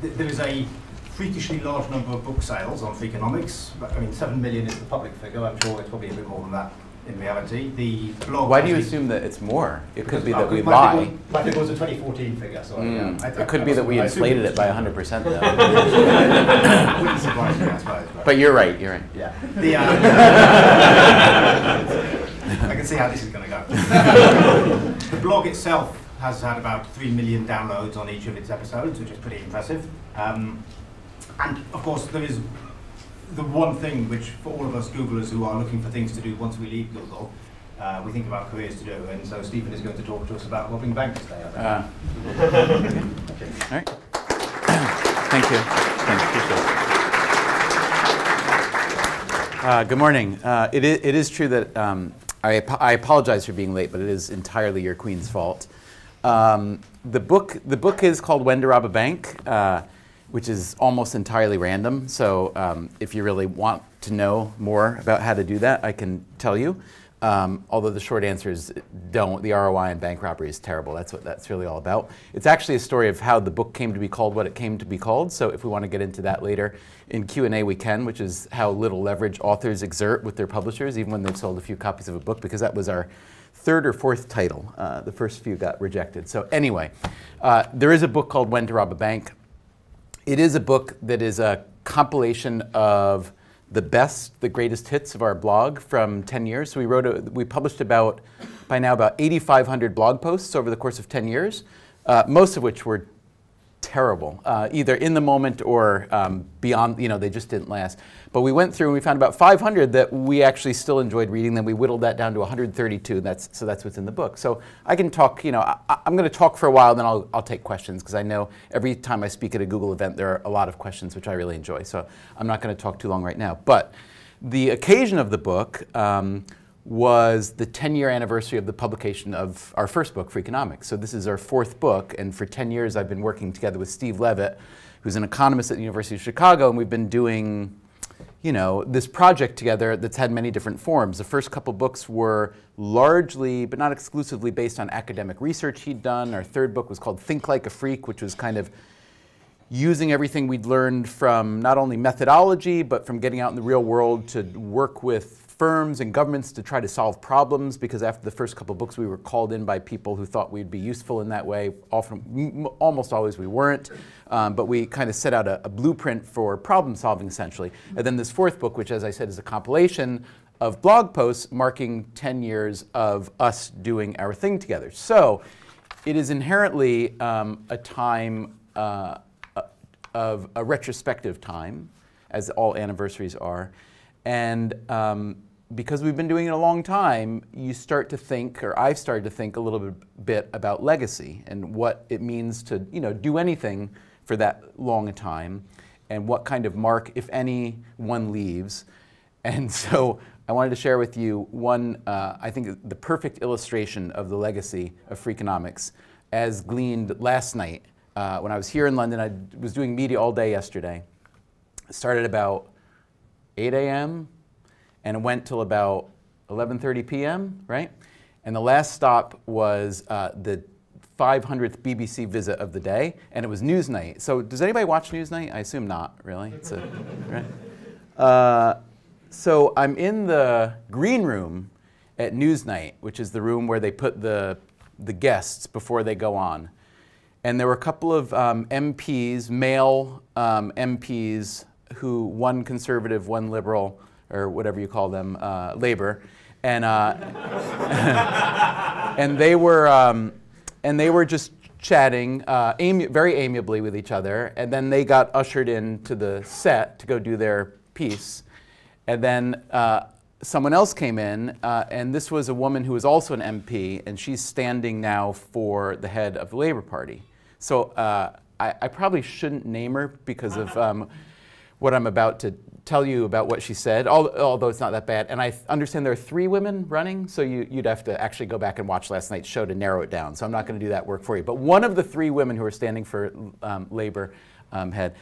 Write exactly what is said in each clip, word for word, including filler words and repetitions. th there is a freakishly large number of book sales on Freakonomics. I mean, seven million is the public figure. I'm sure it's probably a bit more than that in reality. The blog. Why do you assume that it's more? It could be that we lie. I think it was a twenty fourteen figure. So mm. yeah, I th it could I, be I that we inflated it by one hundred percent. Though. But you're right. You're right. Yeah. The, uh, I can see how this is going to go. The blog itself has had about three million downloads on each of its episodes, which is pretty impressive. Um, and of course, there is the one thing which, for all of us Googlers who are looking for things to do once we leave Google, uh, we think about careers to do. And so Stephen is going to talk to us about robbing banks today, I think. Uh, okay. All right. Thank you. Thanks. Uh, good morning. Uh, it, is, it is true that um, I, ap I apologize for being late, but it is entirely your queen's fault. Um, the book the book is called When to Rob a Bank, uh, which is almost entirely random. So um, if you really want to know more about how to do that, I can tell you. Um, although the short answer is don't. The R O I on bank robbery is terrible. That's what that's really all about. It's actually a story of how the book came to be called what it came to be called. So if we want to get into that later in Q and A, we can, which is how little leverage authors exert with their publishers, even when they've sold a few copies of a book, because that was our third or fourth title. Uh, the first few got rejected. So anyway, uh, there is a book called When to Rob a Bank. It is a book that is a compilation of the best, the greatest hits of our blog from ten years. So we wrote, a, we published about, by now about eighty-five hundred blog posts over the course of ten years, uh, most of which were terrible, uh, either in the moment or um, beyond, you know, they just didn't last. But we went through and we found about five hundred that we actually still enjoyed reading. Then we whittled that down to one hundred thirty-two. That's, so that's what's in the book. So I can talk, you know, I, I'm going to talk for a while, then I'll, I'll take questions, because I know every time I speak at a Google event, there are a lot of questions, which I really enjoy. So I'm not going to talk too long right now. But the occasion of the book um, was the ten-year anniversary of the publication of our first book, Freakonomics. So this is our fourth book, and for ten years I've been working together with Steve Levitt, who's an economist at the University of Chicago, and we've been doing, you know, this project together that's had many different forms. The first couple books were largely, but not exclusively, based on academic research he'd done. Our third book was called Think Like a Freak, which was kind of using everything we'd learned from not only methodology, but from getting out in the real world to work with firms and governments to try to solve problems, because after the first couple of books we were called in by people who thought we'd be useful in that way. Often, almost always we weren't, um, but we kind of set out a, a blueprint for problem solving essentially. And then this fourth book, which as I said is a compilation of blog posts marking ten years of us doing our thing together. So it is inherently um, a time uh, of a retrospective time, as all anniversaries are, and um, because we've been doing it a long time, you start to think, or I've started to think a little bit about legacy and what it means to, you know, do anything for that long a time and what kind of mark, if any, one leaves. And so I wanted to share with you one, uh, I think the perfect illustration of the legacy of Freakonomics as gleaned last night. Uh, when I was here in London, I was doing media all day yesterday. It started about eight A M and it went till about eleven thirty P M, right? And the last stop was uh, the five hundredth B B C visit of the day, and it was Newsnight. So does anybody watch Newsnight? I assume not, really. It's a, right? Uh, so I'm in the green room at Newsnight, which is the room where they put the, the guests before they go on. And there were a couple of um, M Ps, male um, M Ps, who, one conservative, one liberal, or whatever you call them, uh, Labor, and uh, and they were um, and they were just chatting uh, ami very amiably with each other, and then they got ushered into the set to go do their piece, and then uh, someone else came in, uh, and this was a woman who was also an M P, and she's standing now for the head of the Labor Party. So uh, I, I probably shouldn't name her because of. Um, what I'm about to tell you about what she said, although it's not that bad. And I understand there are three women running, so you, you'd have to actually go back and watch last night's show to narrow it down. So I'm not going to do that work for you. But one of the three women who are standing for um, Labor um, head,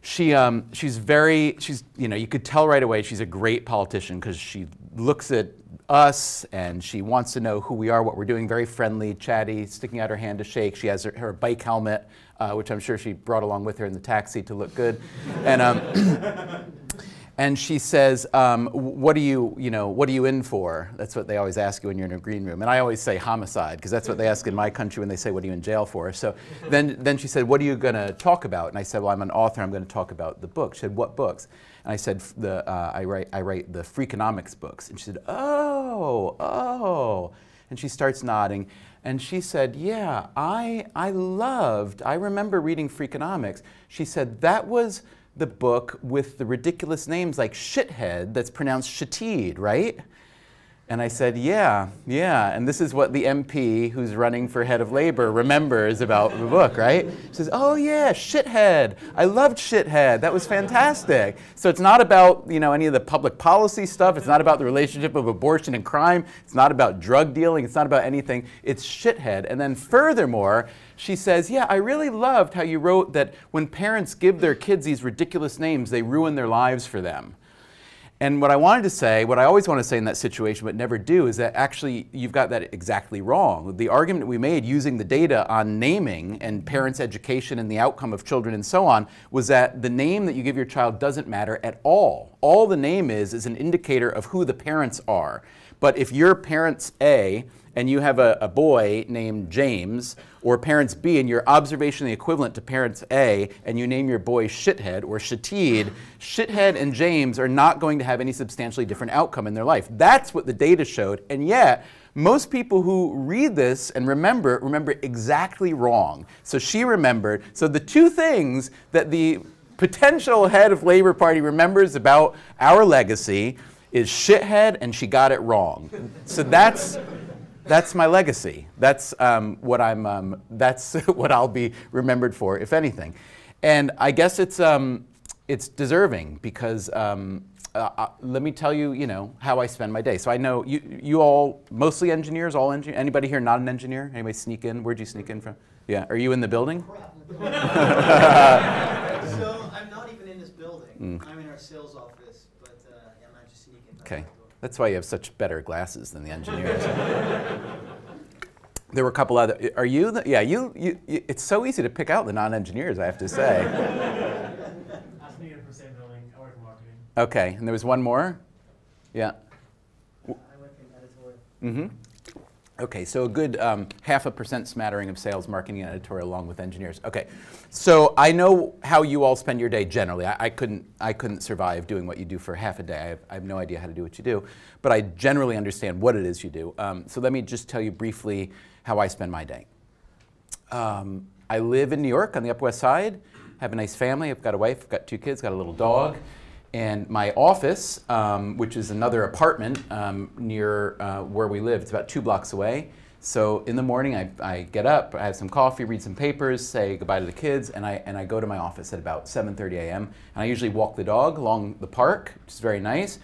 she, um, she's very, she's, you know, you could tell right away she's a great politician because she looks at us and she wants to know who we are, what we're doing, very friendly, chatty, sticking out her hand to shake. She has her, her bike helmet uh, which I'm sure she brought along with her in the taxi to look good. And, um, and she says, um, what are you, you know, what are you in for? That's what they always ask you when you're in a green room. And I always say homicide, because that's what they ask in my country when they say, what are you in jail for? So then, then she said, what are you going to talk about? And I said, well, I'm an author. I'm going to talk about the book. She said, what books? I said, the, uh, I, write, I write the Freakonomics books. And she said, oh, oh. And she starts nodding. And she said, yeah, I, I loved, I remember reading Freakonomics. She said, that was the book with the ridiculous names like shithead that's pronounced shitid, right? And I said, yeah, yeah. And this is what the M P who's running for head of labor remembers about the book, right? She says, oh yeah, shithead. I loved shithead. That was fantastic. So it's not about, you know, any of the public policy stuff. It's not about the relationship of abortion and crime. It's not about drug dealing. It's not about anything. It's shithead. And then furthermore, she says, yeah, I really loved how you wrote that when parents give their kids these ridiculous names, they ruin their lives for them. And what I wanted to say, what I always want to say in that situation but never do, is that actually you've got that exactly wrong. The argument we made using the data on naming and parents' education and the outcome of children and so on was that the name that you give your child doesn't matter at all. All the name is is an indicator of who the parents are. But if you're parents A and you have a, a boy named James, or parents B and you're observationally equivalent to parents A and you name your boy shithead or shitid, shithead and James are not going to have any substantially different outcome in their life. That's what the data showed, and yet most people who read this and remember, remember exactly wrong. So she remembered, so the two things that the potential head of Labor Party remembers about our legacy is shithead and she got it wrong. So that's, that's my legacy. That's um, what I'm. Um, that's what I'll be remembered for, if anything. And I guess it's um, it's deserving because um, uh, uh, let me tell you, you know, how I spend my day. So I know you, you all, mostly engineers, all engineers. Anybody here not an engineer? Anybody sneak in? Where'd you sneak in from? Yeah. Are you in the building? So I'm not even in this building. Mm. I'm in our sales office, but uh, I'm not just sneaking. Okay. That's why you have such better glasses than the engineers. There were a couple other, are you, the, yeah, you, you, you, it's so easy to pick out the non-engineers, I have to say. I sneak in from the same building, I work in marketing. Okay, and there was one more? Yeah. I work in editorial. Mm-hmm. Okay, so a good um, half a percent smattering of sales, marketing, and editorial along with engineers. Okay, so I know how you all spend your day generally. I, I, couldn't, I couldn't survive doing what you do for half a day. I have, I have no idea how to do what you do, but I generally understand what it is you do. Um, so let me just tell you briefly how I spend my day. Um, I live in New York on the Upper West Side, have a nice family. I've got a wife, I've got two kids, got a little dog. And my office, um, which is another apartment um, near uh, where we live, it's about two blocks away. So in the morning, I, I get up, I have some coffee, read some papers, say goodbye to the kids, and I, and I go to my office at about seven thirty a m And I usually walk the dog along the park, which is very nice.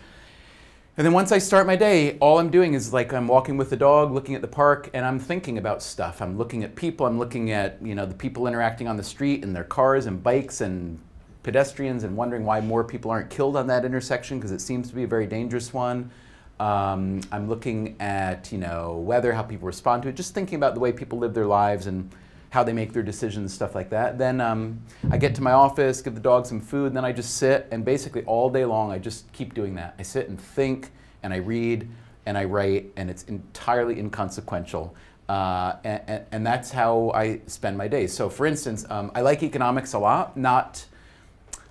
And then once I start my day, all I'm doing is like I'm walking with the dog, looking at the park, and I'm thinking about stuff. I'm looking at people, I'm looking at, you know, the people interacting on the street and their cars and bikes and pedestrians and wondering why more people aren't killed on that intersection because it seems to be a very dangerous one. Um, I'm looking at, you know, weather, how people respond to it, just thinking about the way people live their lives and how they make their decisions, stuff like that. Then um, I get to my office, give the dog some food, and then I just sit, and basically all day long I just keep doing that. I sit and think, and I read, and I write, and it's entirely inconsequential. Uh, and, and that's how I spend my days. So for instance, um, I like economics a lot, not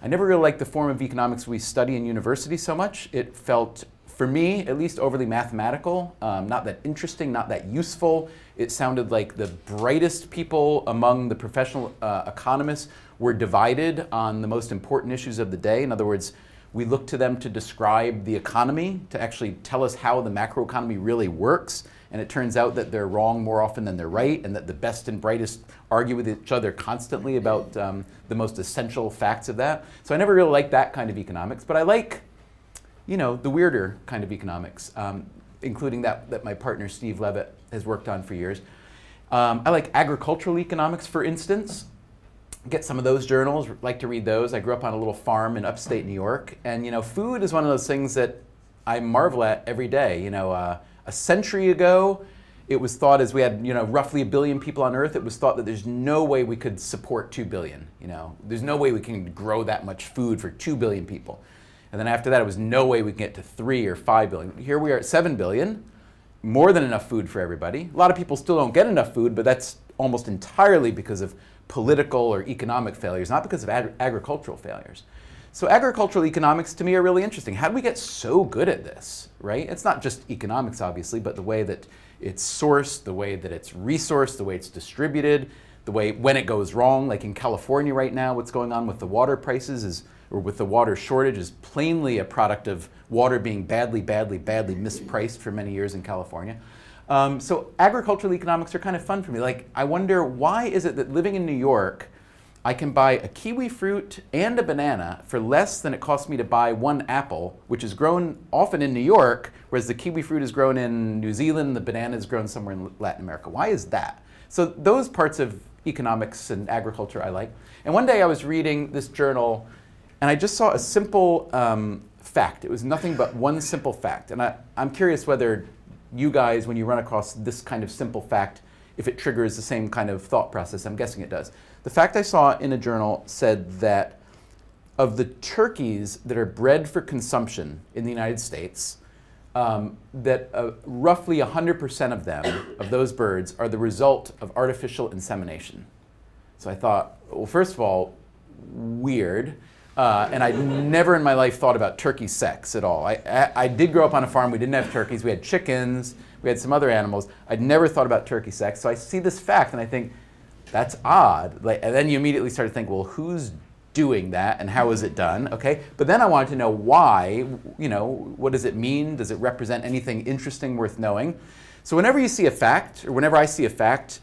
I never really liked the form of economics we study in university so much. It felt, for me, at least overly mathematical, um, not that interesting, not that useful. It sounded like the brightest people among the professional uh, economists were divided on the most important issues of the day. In other words, we look to them to describe the economy, to actually tell us how the macroeconomy really works. And it turns out that they're wrong more often than they're right, and that the best and brightest argue with each other constantly about um, the most essential facts of that. So I never really liked that kind of economics, but I like, you know, the weirder kind of economics, um, including that that my partner Steve Levitt has worked on for years. Um, I like agricultural economics, for instance. Get some of those journals, like to read those. I grew up on a little farm in upstate New York, and you know, food is one of those things that I marvel at every day. You know. Uh, A century ago, It was thought, as we had, you know, roughly a billion people on Earth, it was thought that there's no way we could support two billion. You know, there's no way we can grow that much food for two billion people. And then after that, it was no way we can get to three or five billion. Here we are at seven billion, more than enough food for everybody. A lot of people still don't get enough food, but that's almost entirely because of political or economic failures, not because of ag agricultural failures. So agricultural economics to me are really interesting. How do we get so good at this, right? It's not just economics, obviously, but the way that it's sourced, the way that it's resourced, the way it's distributed, the way when it goes wrong, like in California right now, what's going on with the water prices is, or with the water shortage is plainly a product of water being badly, badly, badly mispriced for many years in California. Um, so agricultural economics are kind of fun for me. Like, I wonder, why is it that living in New York, I can buy a kiwi fruit and a banana for less than it costs me to buy one apple, which is grown often in New York, whereas the kiwi fruit is grown in New Zealand, the banana is grown somewhere in Latin America. Why is that? So those parts of economics and agriculture I like. And one day I was reading this journal, and I just saw a simple um, fact. It was nothing but one simple fact. And I, I'm curious whether you guys, when you run across this kind of simple fact, if it triggers the same kind of thought process. I'm guessing it does. The fact I saw in a journal said that of the turkeys that are bred for consumption in the United States, um, that uh, roughly one hundred percent of them, of those birds, are the result of artificial insemination. So I thought, well, first of all, weird. Uh, and I never in my life thought about turkey sex at all. I, I, I did grow up on a farm. We didn't have turkeys. We had chickens. We had some other animals. I'd never thought about turkey sex. So I see this fact and I think, that's odd. Like, and then you immediately start to think, well, who's doing that and how is it done? Okay. But then I wanted to know why. You know, what does it mean? Does it represent anything interesting worth knowing? So whenever you see a fact, or whenever I see a fact,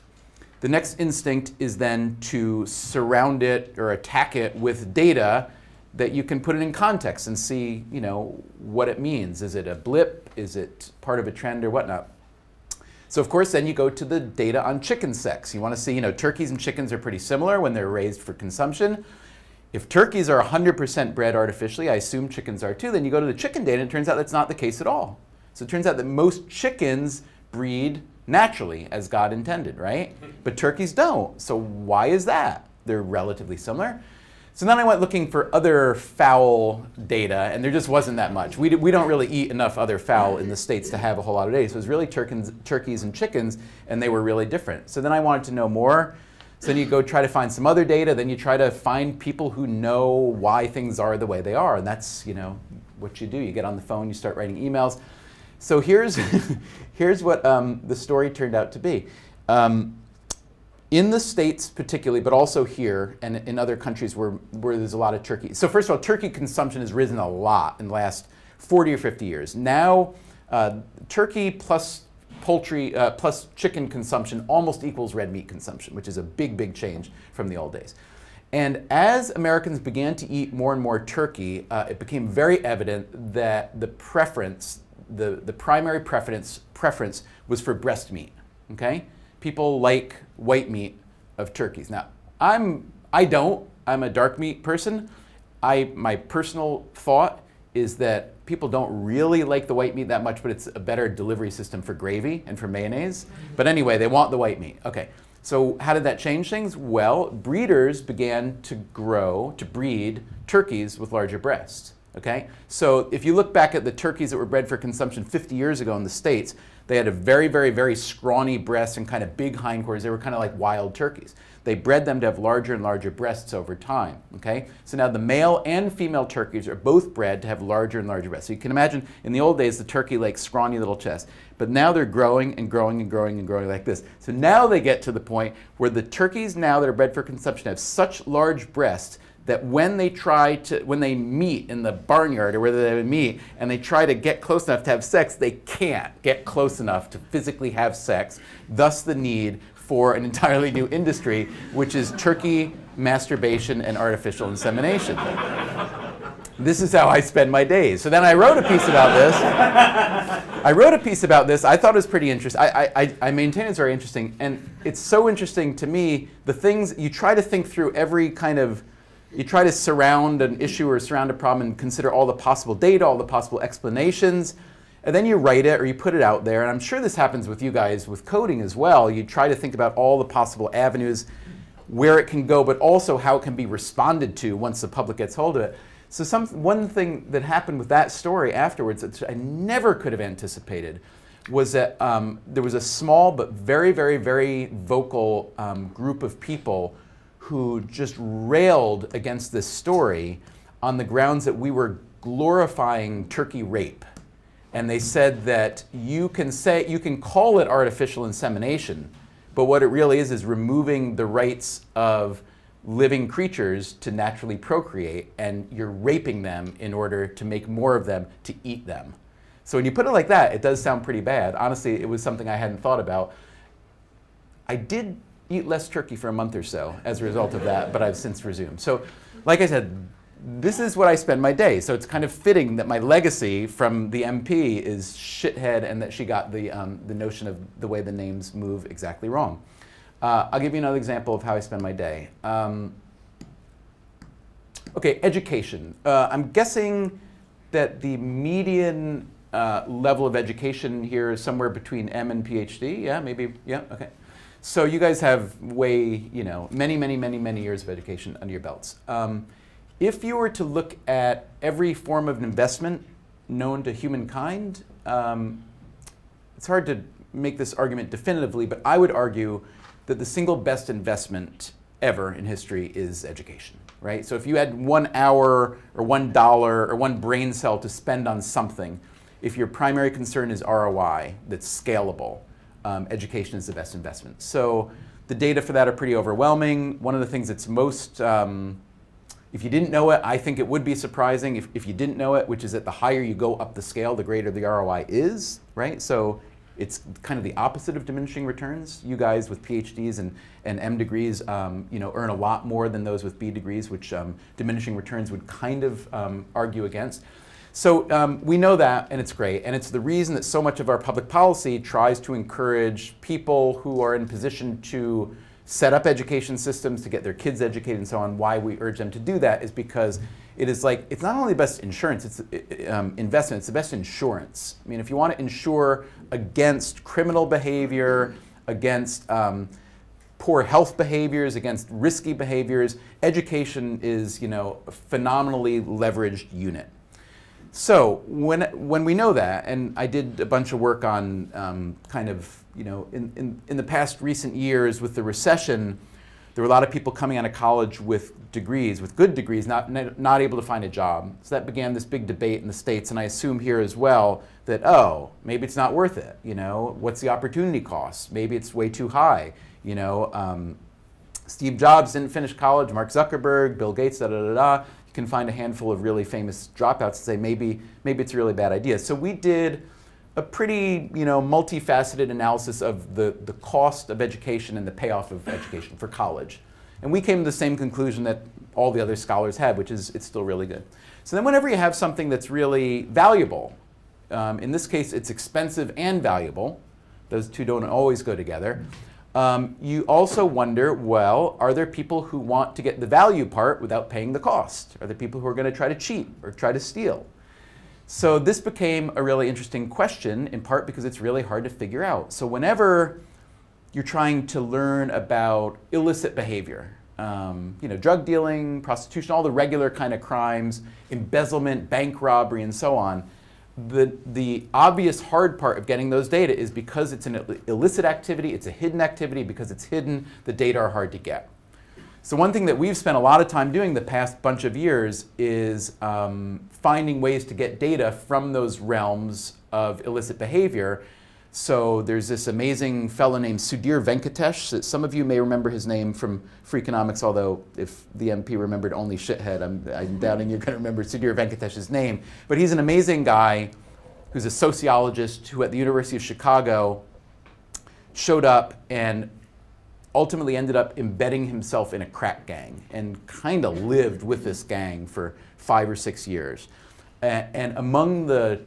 the next instinct is then to surround it or attack it with data that you can put it in context and see, you know, what it means. Is it a blip? Is it part of a trend or whatnot? So of course, then you go to the data on chicken sex. You want to see, you know, turkeys and chickens are pretty similar when they're raised for consumption. If turkeys are one hundred percent bred artificially, I assume chickens are too, then you go to the chicken data and it turns out that's not the case at all. So it turns out that most chickens breed naturally as God intended, right? But turkeys don't. So why is that? They're relatively similar. So then I went looking for other fowl data, and there just wasn't that much. We, we don't really eat enough other fowl in the States to have a whole lot of data. So it was really turkins, turkeys and chickens, and they were really different. So then I wanted to know more. So then you go try to find some other data. Then you try to find people who know why things are the way they are. And that's, you know, what you do. You get on the phone, you start writing emails. So here's, here's what um, the story turned out to be. Um, In the States particularly, but also here and in other countries where, where there's a lot of turkey. So first of all, turkey consumption has risen a lot in the last forty or fifty years. Now, uh, turkey plus poultry uh, plus chicken consumption almost equals red meat consumption, which is a big, big change from the old days. And as Americans began to eat more and more turkey, uh, it became very evident that the preference, the, the primary preference, preference was for breast meat, okay? People like white meat of turkeys. Now, I'm, I don't. I'm a dark meat person. I, my personal thought is that people don't really like the white meat that much, but it's a better delivery system for gravy and for mayonnaise. But anyway, they want the white meat. Okay, so how did that change things? Well, breeders began to grow, to breed turkeys with larger breasts. Okay, so if you look back at the turkeys that were bred for consumption fifty years ago in the States, they had a very, very, very scrawny breast and kind of big hindquarters. They were kind of like wild turkeys. They bred them to have larger and larger breasts over time, okay? So now the male and female turkeys are both bred to have larger and larger breasts. So you can imagine in the old days, the turkey like scrawny little chest, but now they're growing and growing and growing and growing like this. So now they get to the point where the turkeys now that are bred for consumption have such large breasts that when they try to, when they meet in the barnyard or whether they meet and they try to get close enough to have sex, they can't get close enough to physically have sex. Thus the need for an entirely new industry, which is turkey masturbation and artificial insemination. This is how I spend my days. So then I wrote a piece about this. I wrote a piece about this. I thought it was pretty interesting. I, I, I maintain it's very interesting. And it's so interesting to me, the things, you try to think through every kind of, you try to surround an issue or surround a problem and consider all the possible data, all the possible explanations. and then you write it or you put it out there, and I'm sure this happens with you guys with coding as well. You try to think about all the possible avenues where it can go, but also how it can be responded to once the public gets hold of it. So some, one thing that happened with that story afterwards that I never could have anticipated was that um, there was a small but very, very, very vocal um, group of people who just railed against this story on the grounds that we were glorifying turkey rape. And they said that you can say, you can call it artificial insemination, but what it really is is removing the rights of living creatures to naturally procreate, and you're raping them in order to make more of them to eat them. So when you put it like that, it does sound pretty bad. Honestly, it was something I hadn't thought about. I did eat less turkey for a month or so as a result of that, but I've since resumed. So like I said, this is what I spend my day. So it's kind of fitting that my legacy from the M P is shithead, and that she got the, um, the notion of the way the names move exactly wrong. Uh, I'll give you another example of how I spend my day. Um, okay, education. Uh, I'm guessing that the median uh, level of education here is somewhere between M and PhD. Yeah, maybe, yeah, okay. So you guys have way, you know, many, many, many, many years of education under your belts. Um, If you were to look at every form of investment known to humankind, um, it's hard to make this argument definitively, but I would argue that the single best investment ever in history is education, right? So if you had one hour or one dollar or one brain cell to spend on something, if your primary concern is R O I that's scalable, um, education is the best investment. So the data for that are pretty overwhelming. One of the things that's most um, if you didn't know it, I think it would be surprising if, if you didn't know it, which is that the higher you go up the scale, the greater the R O I is, right? So it's kind of the opposite of diminishing returns. You guys with PhDs and, and M degrees um, you know, earn a lot more than those with B degrees, which um, diminishing returns would kind of um, argue against. So um, we know that, and it's great. And it's the reason that so much of our public policy tries to encourage people who are in position to set up education systems to get their kids educated and so on. Why we urge them to do that is because it is like, it's not only the best insurance, it's um, investment, it's the best insurance. I mean, if you want to insure against criminal behavior, against um, poor health behaviors, against risky behaviors, education is, you know, a phenomenally leveraged unit. So when, when we know that, and I did a bunch of work on um, kind of, you know, in, in, in the past recent years with the recession, there were a lot of people coming out of college with degrees, with good degrees, not, not able to find a job. So that began this big debate in the States, and I assume here as well, that, oh, maybe it's not worth it, you know? What's the opportunity cost? Maybe it's way too high, you know? Um, Steve Jobs didn't finish college, Mark Zuckerberg, Bill Gates, da-da-da-da. You can find a handful of really famous dropouts and say maybe, maybe it's a really bad idea. So we did a pretty, you know, multifaceted analysis of the, the cost of education and the payoff of education for college. And we came to the same conclusion that all the other scholars had, which is it's still really good. So then whenever you have something that's really valuable, um, in this case it's expensive and valuable, those two don't always go together, um, you also wonder, well, are there people who want to get the value part without paying the cost? Are there people who are going to try to cheat or try to steal? So this became a really interesting question, in part because it's really hard to figure out. So whenever you're trying to learn about illicit behavior, um, you know, drug dealing, prostitution, all the regular kind of crimes, embezzlement, bank robbery, and so on, the, the obvious hard part of getting those data is because it's an illicit activity, it's a hidden activity, because it's hidden, the data are hard to get. So one thing that we've spent a lot of time doing the past bunch of years is um, finding ways to get data from those realms of illicit behavior. So there's this amazing fellow named Sudhir Venkatesh, that some of you may remember his name from Freakonomics, although if the M P remembered only shithead, I'm, I'm doubting you're going to remember Sudhir Venkatesh's name. But he's an amazing guy who's a sociologist who at the University of Chicago showed up and ultimately ended up embedding himself in a crack gang and kind of lived with this gang for five or six years. And, and among the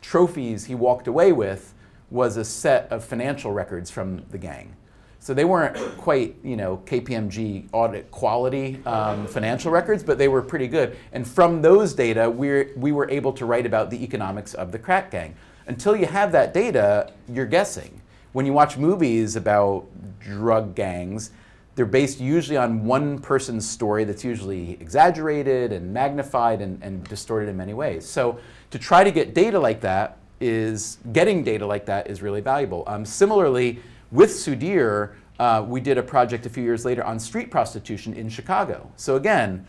trophies he walked away with was a set of financial records from the gang. So they weren't quite, you know, K P M G audit quality um, financial records, but they were pretty good. And from those data, we we were able to write about the economics of the crack gang. Until you have that data, you're guessing. When you watch movies about drug gangs, they're based usually on one person's story that's usually exaggerated and magnified and, and distorted in many ways. So to try to get data like that is, getting data like that is really valuable. Um, similarly, with Sudhir, uh, we did a project a few years later on street prostitution in Chicago. So again,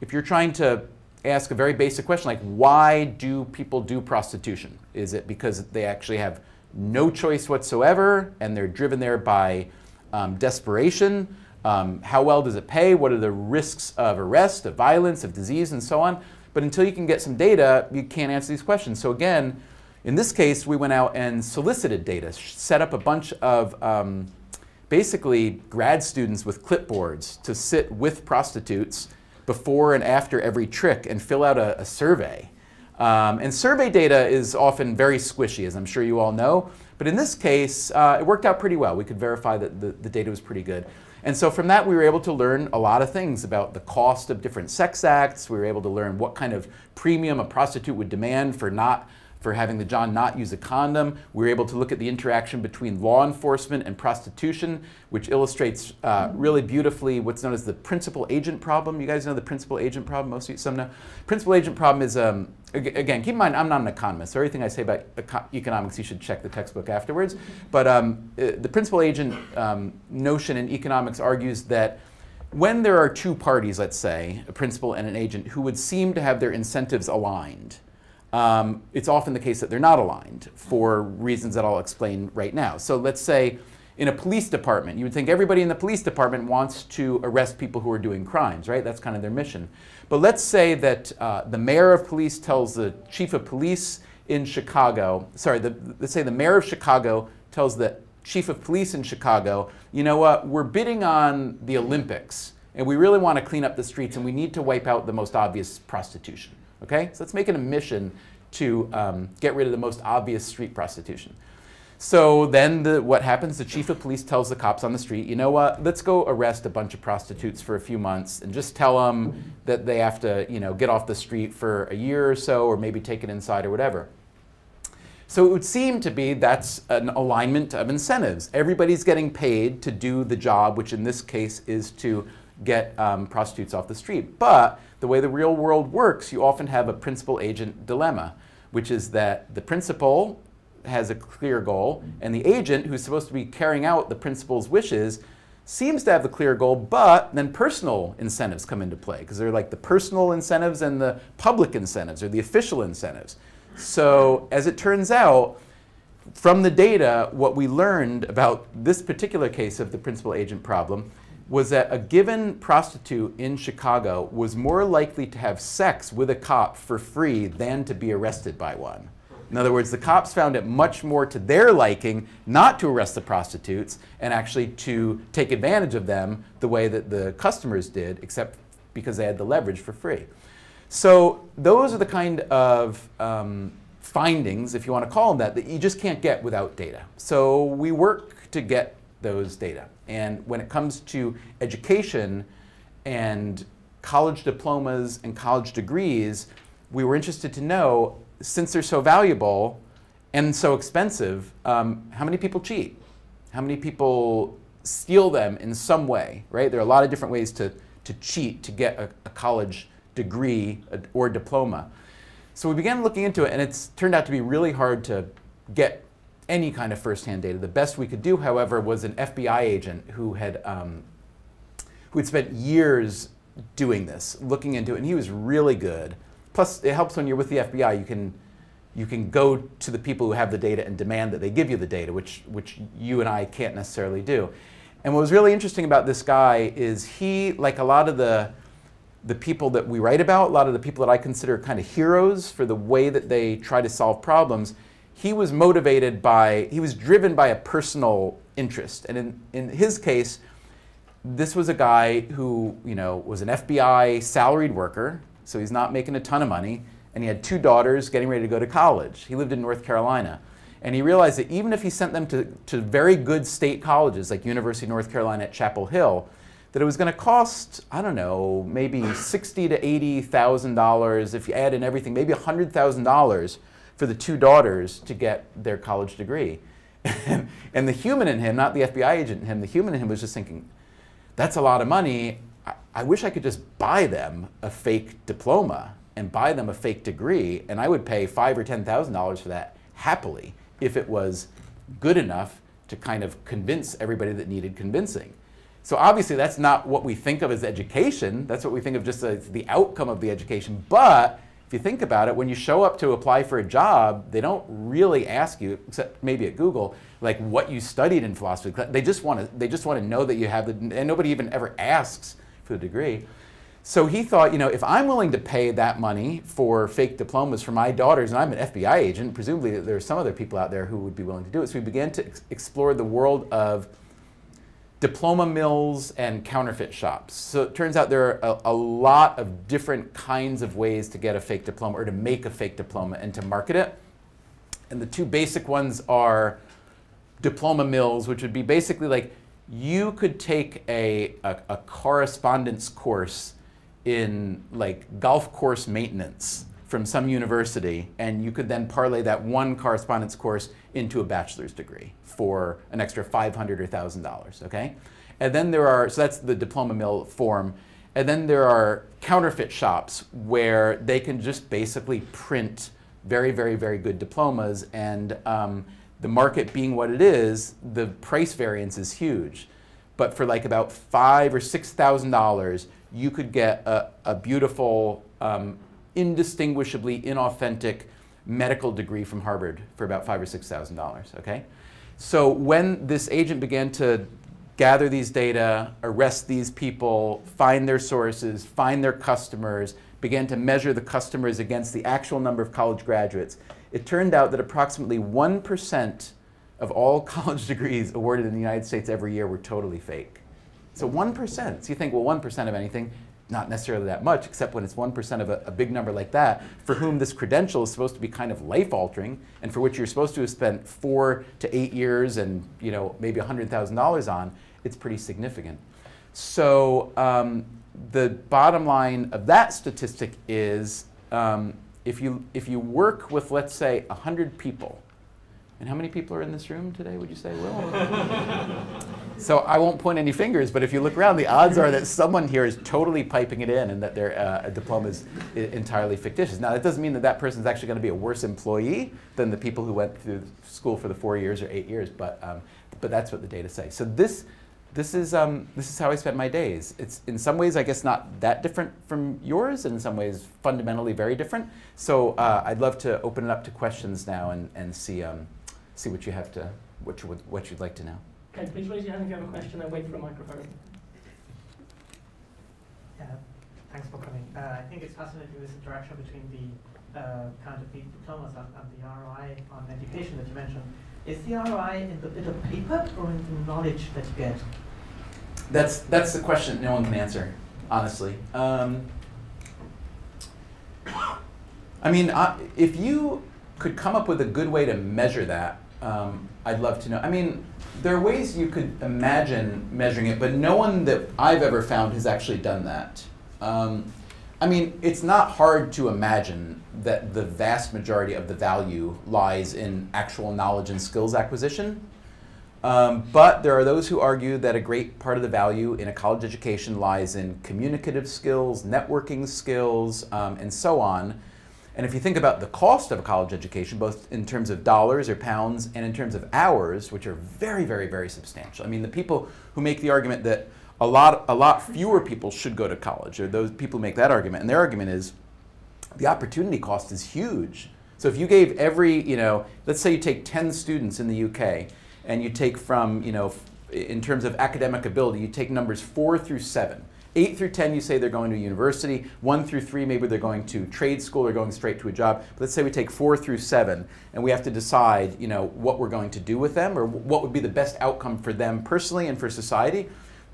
if you're trying to ask a very basic question like, why do people do prostitution? Is it because they actually have no choice whatsoever and they're driven there by um, desperation? Um, how well does it pay? What are the risks of arrest, of violence, of disease, and so on? But until you can get some data, you can't answer these questions. So again, in this case, we went out and solicited data, set up a bunch of um, basically grad students with clipboards to sit with prostitutes before and after every trick and fill out a, a survey. Um, and survey data is often very squishy, as I'm sure you all know. But in this case, uh, it worked out pretty well. We could verify that the, the data was pretty good. And so from that, we were able to learn a lot of things about the cost of different sex acts. We were able to learn what kind of premium a prostitute would demand for not for having the John not use a condom. We were able to look at the interaction between law enforcement and prostitution, which illustrates uh, really beautifully what's known as the principal agent problem. You guys know the principal agent problem? Most of you, some know. Principal agent problem is, um, again, keep in mind, I'm not an economist, so everything I say about eco economics, you should check the textbook afterwards. But um, the principal agent um, notion in economics argues that when there are two parties, let's say, a principal and an agent, who would seem to have their incentives aligned, Um, it's often the case that they're not aligned for reasons that I'll explain right now. So let's say in a police department, you would think everybody in the police department wants to arrest people who are doing crimes, right? That's kind of their mission. But let's say that uh, the mayor of police tells the chief of police in Chicago, sorry, the, let's say the mayor of Chicago tells the chief of police in Chicago, you know what, we're bidding on the Olympics and we really want to clean up the streets and we need to wipe out the most obvious prostitution. Okay, so let's make it a mission to um, get rid of the most obvious street prostitution. So then the, what happens, the chief of police tells the cops on the street, you know what, let's go arrest a bunch of prostitutes for a few months and just tell them that they have to, you know, get off the street for a year or so, or maybe take it inside or whatever. So it would seem to be that's an alignment of incentives. Everybody's getting paid to do the job, which in this case is to get um, prostitutes off the street. But the way the real world works, you often have a principal agent dilemma, which is that the principal has a clear goal, and the agent, who's supposed to be carrying out the principal's wishes, seems to have the clear goal, but then personal incentives come into play, because they're like the personal incentives and the public incentives, or the official incentives. So as it turns out, from the data, what we learned about this particular case of the principal agent problem was that a given prostitute in Chicago was more likely to have sex with a cop for free than to be arrested by one. In other words, the cops found it much more to their liking not to arrest the prostitutes and actually to take advantage of them the way that the customers did, except because they had the leverage for free. So those are the kind of um, findings, if you want to call them that, that you just can't get without data. So we work to get those data. And when it comes to education and college diplomas and college degrees, we were interested to know, since they're so valuable and so expensive, um, how many people cheat? How many people steal them in some way, right? There are a lot of different ways to, to cheat to get a, a college degree or diploma. So we began looking into it, and it's turned out to be really hard to get any kind of first-hand data. The best we could do, however, was an F B I agent who had um, who had spent years doing this, looking into it, and he was really good. Plus, it helps when you're with the F B I; you can you can go to the people who have the data and demand that they give you the data, which which you and I can't necessarily do. And what was really interesting about this guy is he, like a lot of the the people that we write about, a lot of the people that I consider kind of heroes for the way that they try to solve problems, he was motivated by, he was driven by a personal interest. And in, in his case, this was a guy who, you know, was an F B I salaried worker, so he's not making a ton of money, and he had two daughters getting ready to go to college. He lived in North Carolina. And he realized that even if he sent them to, to very good state colleges, like University of North Carolina at Chapel Hill, that it was going to cost, I don't know, maybe sixty thousand to eighty thousand dollars, if you add in everything, maybe one hundred thousand dollars for the two daughters to get their college degree. And the human in him, not the F B I agent in him, the human in him was just thinking, that's a lot of money. I, I wish I could just buy them a fake diploma and buy them a fake degree, and I would pay five or ten thousand dollars for that happily if it was good enough to kind of convince everybody that needed convincing. So obviously that's not what we think of as education. That's what we think of just as the outcome of the education. But if you think about it, when you show up to apply for a job, they don't really ask you, except maybe at Google, like what you studied in philosophy. They just want to, they just want to know that you have the, and nobody even ever asks for the degree. So he thought, you know, if I'm willing to pay that money for fake diplomas for my daughters, and I'm an F B I agent, presumably there are some other people out there who would be willing to do it. So we began to ex explore the world of diploma mills and counterfeit shops. So it turns out there are a, a lot of different kinds of ways to get a fake diploma, or to make a fake diploma and to market it. And the two basic ones are diploma mills, which would be basically like you could take a, a, a correspondence course in like golf course maintenance from some university, and you could then parlay that one correspondence course into a bachelor's degree for an extra five hundred dollars or one thousand dollars, okay? And then there are, so that's the diploma mill form, and then there are counterfeit shops where they can just basically print very, very, very good diplomas, and um, the market being what it is, the price variance is huge. But for like about five or six thousand dollars, you could get a, a beautiful, um, indistinguishably inauthentic medical degree from Harvard for about five or six thousand dollars. Okay, so when this agent began to gather these data, arrest these people, find their sources, find their customers, began to measure the customers against the actual number of college graduates, it turned out that approximately one percent of all college degrees awarded in the United States every year were totally fake. So one percent. So you think, well, one percent of anything, not necessarily that much, except when it's one percent of a, a big number like that, for whom this credential is supposed to be kind of life-altering, and for which you're supposed to have spent four to eight years and, you know, maybe one hundred thousand dollars on, it's pretty significant. So um, the bottom line of that statistic is um, if you, if you work with, let's say, one hundred people, and how many people are in this room today, would you say, Will? So I won't point any fingers, but if you look around, the odds are that someone here is totally piping it in and that their uh, diploma is entirely fictitious. Now, that doesn't mean that that person is actually going to be a worse employee than the people who went through school for the four years or eight years, but, um, but that's what the data say. So this, this, is, um, this is how I spend my days. It's in some ways, I guess, not that different from yours, and in some ways, fundamentally very different. So uh, I'd love to open it up to questions now and, and see, um, see what you have to, what you would, what you'd like to know. Okay, please raise your hand if you have a question and wait for a microphone. Yeah, thanks for coming. Uh, I think it's fascinating, this interaction between the uh, kind of the diplomas and, and the R O I on education that you mentioned. Is the R O I in the bit of paper or in the knowledge that you get? That's that's the question that no one can answer, honestly. Um, I mean, I, if you could come up with a good way to measure that, Um, I'd love to know. I mean, there are ways you could imagine measuring it, but no one that I've ever found has actually done that. Um, I mean, it's not hard to imagine that the vast majority of the value lies in actual knowledge and skills acquisition. Um, but there are those who argue that a great part of the value in a college education lies in communicative skills, networking skills, um, and so on. And if you think about the cost of a college education, both in terms of dollars or pounds and in terms of hours, which are very, very, very substantial. I mean, the people who make the argument that a lot, a lot fewer people should go to college, or those people who make that argument, and their argument is the opportunity cost is huge. So if you gave every, you know, let's say you take ten students in the U K, and you take from, you know, in terms of academic ability, you take numbers four through seven. eight through ten, you say they're going to a university. one through three, maybe they're going to trade school or going straight to a job. But let's say we take four through seven, and we have to decide, you know, what we're going to do with them, or what would be the best outcome for them personally and for society.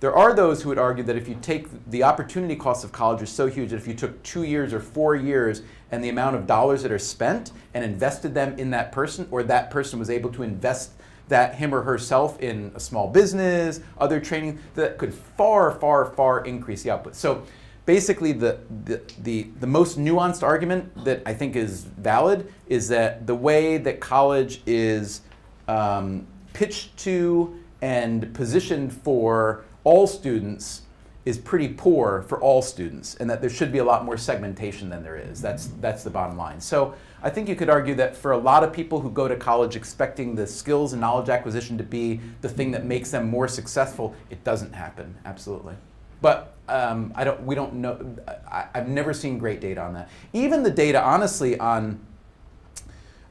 There are those who would argue that if you take the opportunity cost of college is so huge that if you took two years or four years and the amount of dollars that are spent and invested them in that person, or that person was able to invest that him or herself in a small business, other training, that could far, far, far increase the output. So basically the, the, the, the most nuanced argument that I think is valid is that the way that college is um, pitched to and positioned for all students is pretty poor for all students, and that there should be a lot more segmentation than there is. That's, that's the bottom line. So I think you could argue that for a lot of people who go to college expecting the skills and knowledge acquisition to be the thing that makes them more successful, it doesn't happen, absolutely. But um, I don't, we don't know, I, I've never seen great data on that. Even the data, honestly, on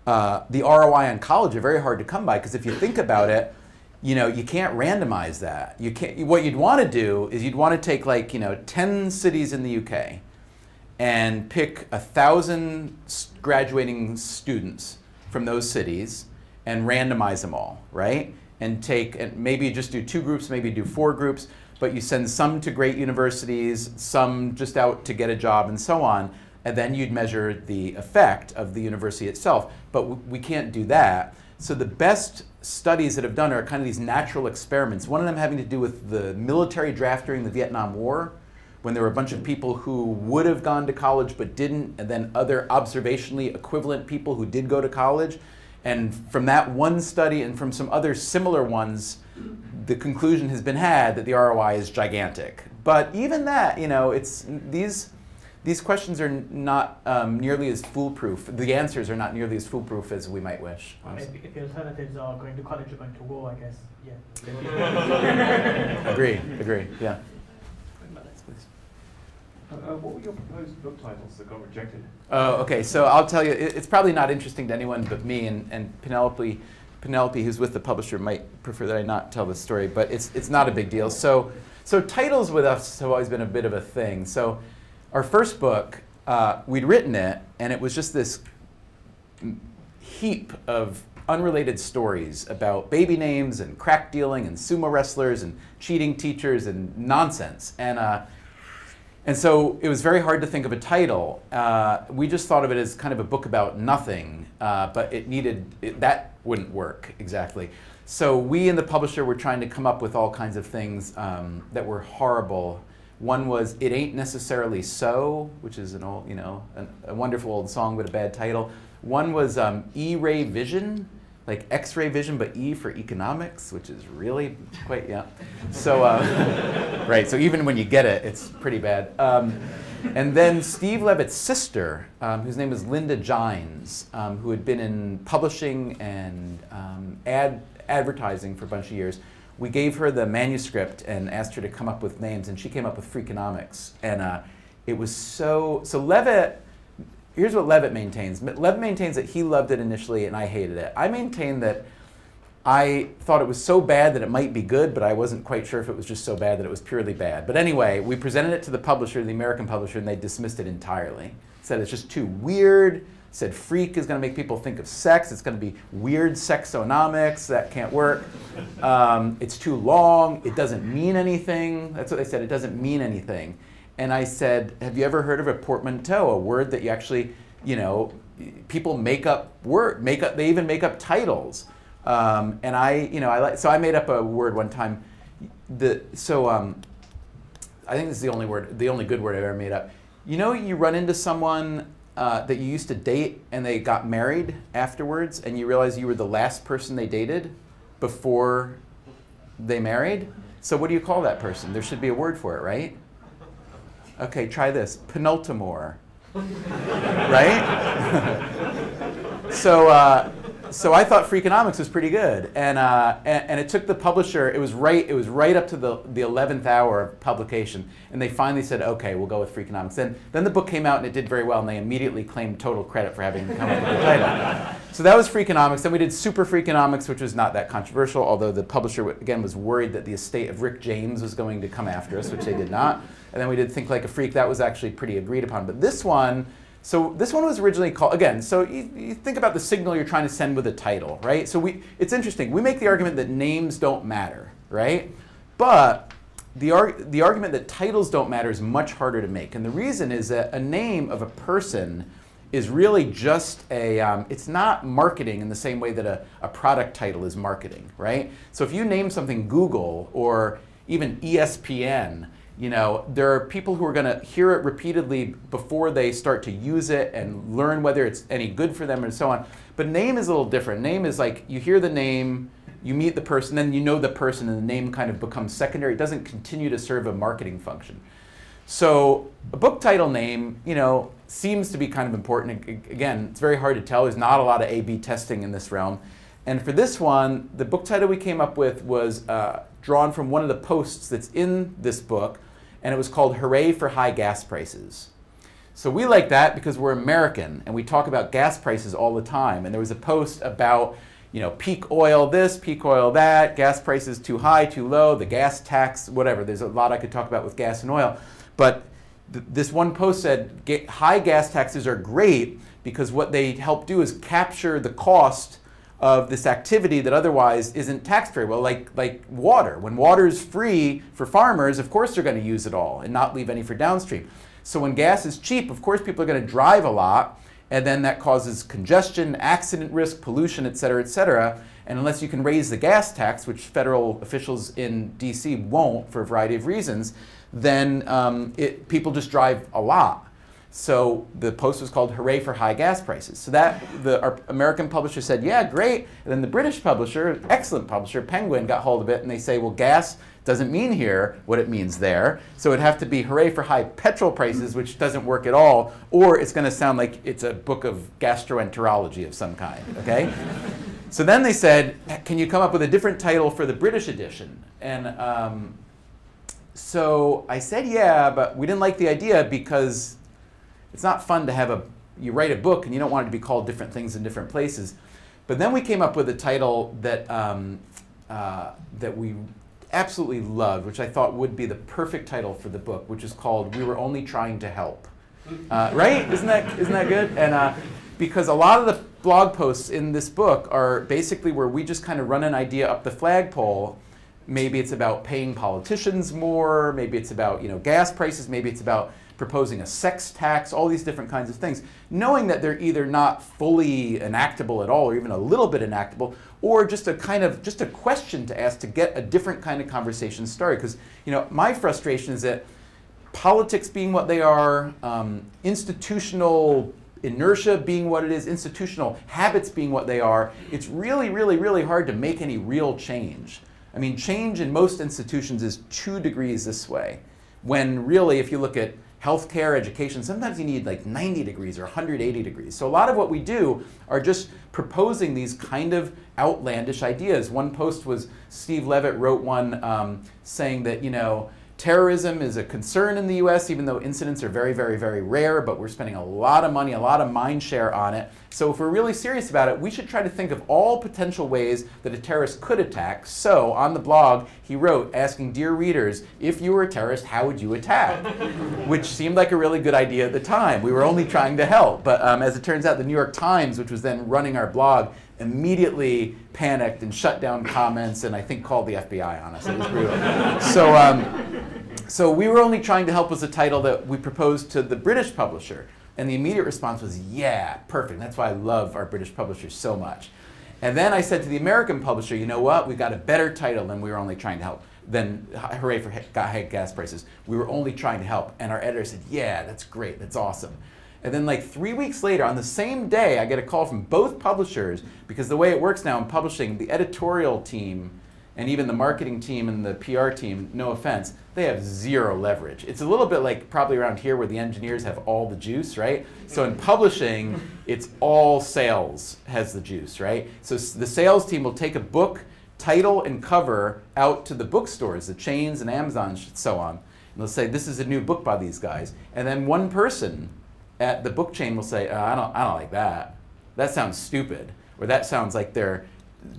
uh, the R O I on college are very hard to come by, because if you think about it, you know, you can't randomize that. You can't, what you'd want to do is you'd want to take like, you know, ten cities in the U K and pick one thousand graduating students from those cities and randomize them all, right? And take, and maybe you just do two groups, maybe do four groups, but you send some to great universities, some just out to get a job and so on, and then you'd measure the effect of the university itself. But we can't do that. So the best studies that have done are kind of these natural experiments. One of them having to do with the military draft during the Vietnam War, when there were a bunch of people who would have gone to college but didn't, and then other observationally equivalent people who did go to college. And from that one study and from some other similar ones, the conclusion has been had that the R O I is gigantic. But even that, you know, it's these, these questions are not um, nearly as foolproof. The answers are not nearly as foolproof as we might wish. Honestly. If the alternatives are going to college or going to war, I guess, yeah. Agree, agree, yeah. Uh, what were your proposed book titles that got rejected? Oh, okay, so I'll tell you, it, it's probably not interesting to anyone but me, and, and Penelope, Penelope, who's with the publisher, might prefer that I not tell this story, but it's, it's not a big deal. So, so titles with us have always been a bit of a thing. So, our first book, uh, we'd written it, and it was just this heap of unrelated stories about baby names and crack dealing and sumo wrestlers and cheating teachers and nonsense. And, uh, and so it was very hard to think of a title. Uh, we just thought of it as kind of a book about nothing, uh, but it needed, it, that wouldn't work exactly. So we and the publisher were trying to come up with all kinds of things um, that were horrible. One was "It Ain't Necessarily So," which is an old, you know, an, a wonderful old song but a bad title. One was um, "E-ray Vision," like X-ray vision, but E for economics, which is really quite, yeah. So, uh, right. So even when you get it, it's pretty bad. Um, and then Steve Levitt's sister, um, whose name was Linda Jynes, um, who had been in publishing and um, ad advertising for a bunch of years. We gave her the manuscript and asked her to come up with names, and she came up with Freakonomics. And uh, it was so, so Levitt, here's what Levitt maintains. Levitt maintains that he loved it initially and I hated it. I maintain that I thought it was so bad that it might be good, but I wasn't quite sure if it was just so bad that it was purely bad. But anyway, we presented it to the publisher, the American publisher, and they dismissed it entirely. Said it's just too weird, said freak is going to make people think of sex, it's going to be weird sexonomics, that can't work. Um, it's too long, it doesn't mean anything. That's what they said, it doesn't mean anything. And I said, have you ever heard of a portmanteau, a word that you actually, you know, people make up word, make up, they even make up titles. Um, and I, you know, I like, so I made up a word one time. The, so um, I think this is the only word, the only good word I've ever made up. You know, you run into someone Uh, that you used to date and they got married afterwards and you realize you were the last person they dated before they married? So what do you call that person? There should be a word for it, right? Okay, try this. Penultimore. Right? so, uh, so I thought Freakonomics was pretty good. And, uh, and, and it took the publisher, it was right, it was right up to the, the eleventh hour of publication, and they finally said, okay, we'll go with Freakonomics. Then, then the book came out and it did very well, and they immediately claimed total credit for having come up with the title. So that was Freakonomics. Then we did Super Freakonomics, which was not that controversial, although the publisher, again, was worried that the estate of Rick James was going to come after us, which they did not. And then we did Think Like a Freak. That was actually pretty agreed upon. But this one, So this one was originally called, again, so you, you think about the signal you're trying to send with a title, right? So we, it's interesting. We make the argument that names don't matter, right? But the, arg the argument that titles don't matter is much harder to make. And the reason is that a name of a person is really just a, um, it's not marketing in the same way that a, a product title is marketing, right? So if you name something Google or even E S P N, you know, there are people who are going to hear it repeatedly before they start to use it and learn whether it's any good for them and so on. But name is a little different. Name is like you hear the name, you meet the person, then you know the person, and the name kind of becomes secondary. It doesn't continue to serve a marketing function. So a book title name, you know, seems to be kind of important. Again, it's very hard to tell. There's not a lot of A B testing in this realm. And for this one, the book title we came up with was uh, drawn from one of the posts that's in this book, and it was called Hooray for High Gas Prices. So we like that because we're American, and we talk about gas prices all the time. And there was a post about, you know, peak oil this, peak oil that, gas prices too high, too low, the gas tax, whatever. There's a lot I could talk about with gas and oil. But th this one post said, high gas taxes are great because what they help do is capture the cost of this activity that otherwise isn't taxed very well, like, like water. When water is free for farmers, of course they're going to use it all and not leave any for downstream. So when gas is cheap, of course people are going to drive a lot, and then that causes congestion, accident risk, pollution, et cetera, et cetera. And unless you can raise the gas tax, which federal officials in D C won't for a variety of reasons, then um, it, people just drive a lot. So the post was called Hooray for High Gas Prices. So that, the, our American publisher said, yeah, great. And then the British publisher, excellent publisher, Penguin, got hold of it, and they say, well, gas doesn't mean here what it means there. So it'd have to be Hooray for High Petrol Prices, which doesn't work at all, or it's going to sound like it's a book of gastroenterology of some kind, okay? So then they said, can you come up with a different title for the British edition? And um, so I said, yeah, but we didn't like the idea because it's not fun to have a, you write a book and you don't want it to be called different things in different places. But then we came up with a title that, um, uh, that we absolutely loved, which I thought would be the perfect title for the book, which is called We Were Only Trying to Help. Uh, right? Isn't that, isn't that good? And uh, because a lot of the blog posts in this book are basically where we just kind of run an idea up the flagpole. Maybe it's about paying politicians more, maybe it's about, you know, gas prices, maybe it's about proposing a sex tax, all these different kinds of things, knowing that they're either not fully enactable at all or even a little bit enactable, or just a kind of, just a question to ask to get a different kind of conversation started. Because, you know, my frustration is that politics being what they are, um, institutional inertia being what it is, institutional habits being what they are, it's really, really, really hard to make any real change. I mean, change in most institutions is two degrees this way, when really, if you look at healthcare, education, sometimes you need like ninety degrees or one hundred eighty degrees. So a lot of what we do are just proposing these kind of outlandish ideas. One post was, Steve Levitt wrote one um, saying that, you know, terrorism is a concern in the U S, even though incidents are very, very, very rare, but we're spending a lot of money, a lot of mind share on it. So if we're really serious about it, we should try to think of all potential ways that a terrorist could attack. So on the blog, he wrote, asking, dear readers, if you were a terrorist, how would you attack? Which seemed like a really good idea at the time. We were only trying to help. But um, as it turns out, the New York Times, which was then running our blog, immediately panicked and shut down comments, and I think called the F B I on us. It was brutal. So, um, so We Were Only Trying to Help was a title that we proposed to the British publisher, and the immediate response was, yeah, perfect. That's why I love our British publishers so much. And then I said to the American publisher, you know what? We got a better title than We Were Only Trying to Help. Then Hooray for High Gas Prices. We Were Only Trying to Help. And our editor said, yeah, that's great. That's awesome. And then like three weeks later, on the same day, I get a call from both publishers, because the way it works now in publishing, the editorial team and even the marketing team and the P R team, no offense, they have zero leverage. It's a little bit like probably around here where the engineers have all the juice, right? So in publishing, it's all sales has the juice, right? So the sales team will take a book, title, and cover out to the bookstores, the chains and Amazon and so on. And they'll say, this is a new book by these guys. And then one person at the book chain will say, oh, I don't, I don't like that. That sounds stupid, or that sounds like they're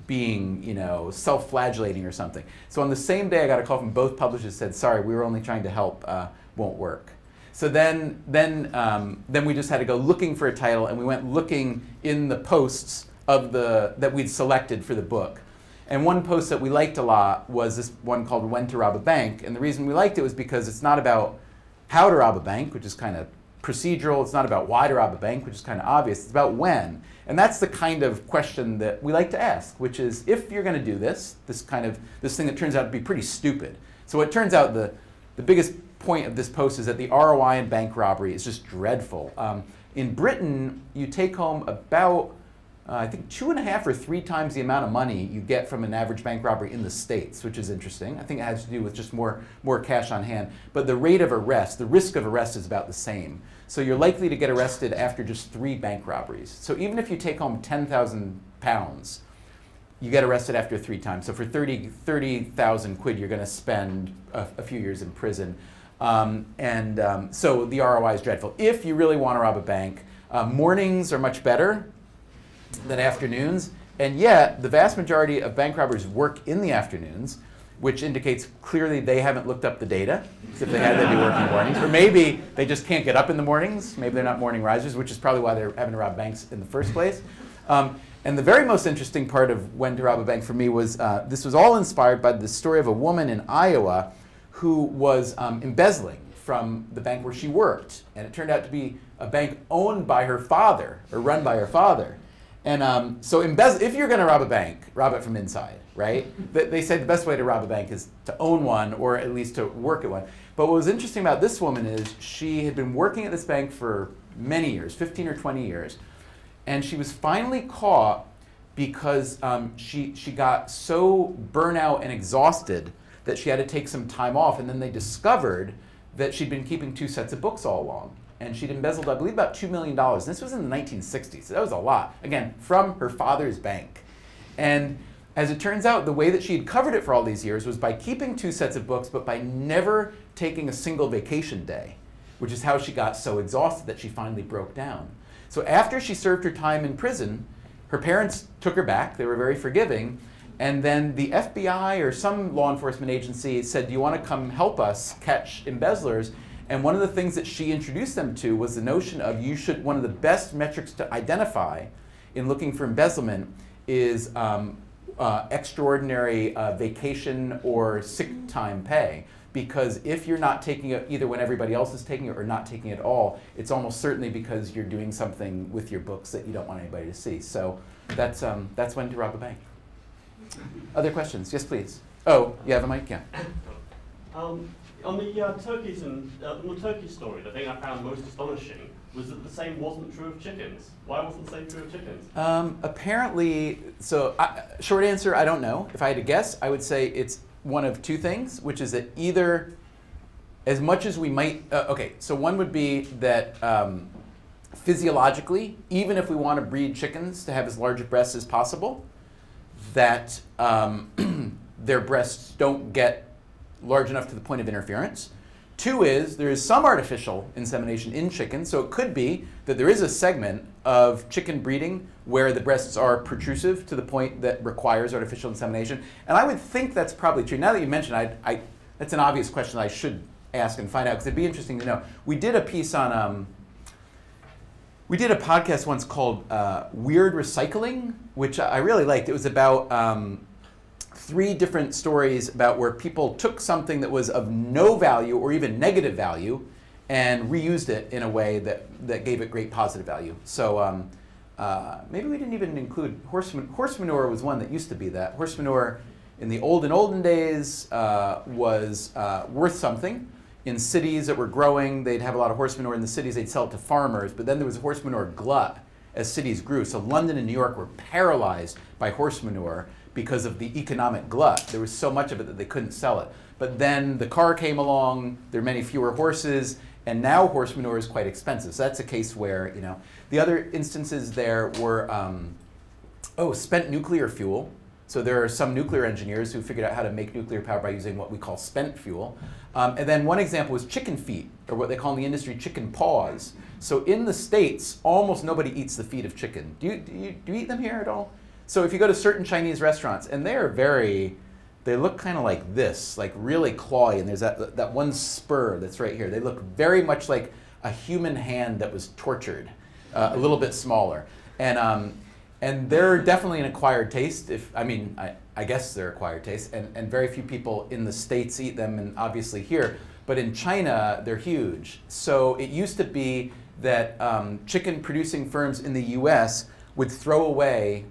being, you know, self-flagellating or something. So on the same day, I got a call from both publishers that said, sorry, we were only trying to help, uh, won't work. So then, then, um, then we just had to go looking for a title, and we went looking in the posts of the that we'd selected for the book. And one post that we liked a lot was this one called When to Rob a Bank. And the reason we liked it was because it's not about how to rob a bank, which is kind of procedural. It's not about why to rob a bank, which is kind of obvious. It's about when. And that's the kind of question that we like to ask, which is, if you're going to do this, this kind of, this thing that turns out to be pretty stupid. So it turns out the, the biggest point of this post is that the R O I in bank robbery is just dreadful. Um, in Britain, you take home about Uh, I think two and a half or three times the amount of money you get from an average bank robbery in the States, which is interesting. I think it has to do with just more, more cash on hand. But the rate of arrest, the risk of arrest is about the same. So you're likely to get arrested after just three bank robberies. So even if you take home ten thousand pounds, you get arrested after three times. So for thirty thousand quid, you're going to spend a, a few years in prison. Um, and um, so the R O I is dreadful. If you really want to rob a bank, uh, mornings are much better than afternoons, and yet the vast majority of bank robbers work in the afternoons, which indicates clearly they haven't looked up the data. If they had, they'd be working mornings. Or maybe they just can't get up in the mornings. Maybe they're not morning risers, which is probably why they're having to rob banks in the first place. Um, and the very most interesting part of When to Rob a Bank for me was, uh, this was all inspired by the story of a woman in Iowa who was um, embezzling from the bank where she worked. And it turned out to be a bank owned by her father, or run by her father. And um, so if you're going to rob a bank, rob it from inside, right? They said the best way to rob a bank is to own one, or at least to work at one. But what was interesting about this woman is she had been working at this bank for many years, fifteen or twenty years. And she was finally caught because um, she, she got so burnout and exhausted that she had to take some time off. And then they discovered that she'd been keeping two sets of books all along. And she'd embezzled, I believe, about two million dollars. And this was in the nineteen sixties, so that was a lot. Again, from her father's bank. And as it turns out, the way that she had covered it for all these years was by keeping two sets of books, but by never taking a single vacation day, which is how she got so exhausted that she finally broke down. So after she served her time in prison, her parents took her back. They were very forgiving. And then the F B I or some law enforcement agency said, do you want to come help us catch embezzlers? And one of the things that she introduced them to was the notion of, you should, one of the best metrics to identify in looking for embezzlement is um, uh, extraordinary uh, vacation or sick time pay. Because if you're not taking it either when everybody else is taking it or not taking it at all, it's almost certainly because you're doing something with your books that you don't want anybody to see. So that's, um, that's When to Rob a Bank. Other questions? Yes, please. Oh, you have a mic? Yeah. Um, On the uh, turkeys and uh, the turkey story, the thing I found most astonishing was that the same wasn't true of chickens. Why wasn't the same true of chickens? Um, apparently, so I, short answer, I don't know. If I had to guess, I would say it's one of two things, which is that either, as much as we might, uh, okay, so one would be that um, physiologically, even if we want to breed chickens to have as large a breast as possible, that um, their breasts don't get large enough to the point of interference. Two is, there is some artificial insemination in chickens, so it could be that there is a segment of chicken breeding where the breasts are protrusive to the point that requires artificial insemination. And I would think that's probably true. Now that you mention it, I, I, that's an obvious question I should ask and find out, because it'd be interesting to know. We did a piece on, um, we did a podcast once called uh, Weird Recycling, which I really liked. It was about um, three different stories about where people took something that was of no value or even negative value and reused it in a way that, that gave it great positive value. So um, uh, maybe we didn't even include horse, horse manure was one that used to be that. Horse manure in the olden, olden days uh, was uh, worth something. In cities that were growing, they'd have a lot of horse manure. In the cities, they'd sell it to farmers. But then there was a horse manure glut as cities grew. So London and New York were paralyzed by horse manure because of the economic glut. There was so much of it that they couldn't sell it. But then the car came along, there are many fewer horses, and now horse manure is quite expensive. So that's a case where, you know. The other instances there were, um, oh, spent nuclear fuel. So there are some nuclear engineers who figured out how to make nuclear power by using what we call spent fuel. Um, and then one example was chicken feet, or what they call in the industry chicken paws. So in the States, almost nobody eats the feet of chicken. Do you, do you, do you eat them here at all? So if you go to certain Chinese restaurants, and they are very, they look kind of like this, like really clawy, and there's that, that one spur that's right here. They look very much like a human hand that was tortured, uh, a little bit smaller. And, um, and they're definitely an acquired taste. If I mean, I, I guess they're acquired taste, and, and very few people in the States eat them, and obviously here. But in China, they're huge. So it used to be that um, chicken-producing firms in the U S would throw away